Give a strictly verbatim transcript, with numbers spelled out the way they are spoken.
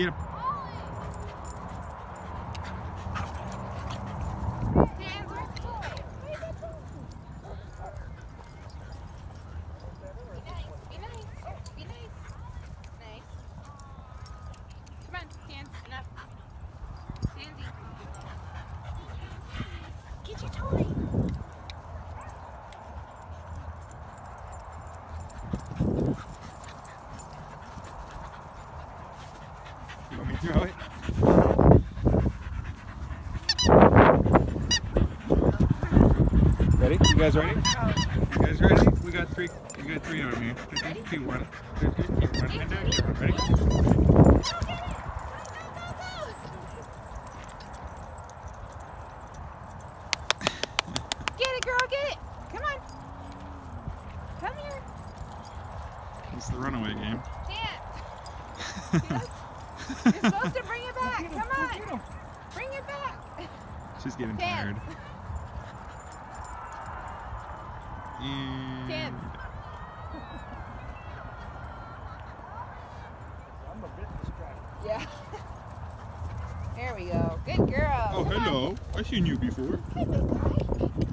Get him. Throw it. Ready? You guys ready? You guys ready? We got three. We got three of them here. Keep running. Keep running. Keep running. Ready? Get it, girl. Get it. Come on. Come here. It's the runaway game. Can't. You're supposed to bring it back. Him, Come on. Bring it back. She's getting Dance. tired. And I'm a bit distracted. Yeah. There we go. Good girl. Oh, Come hello. on. I've seen you before.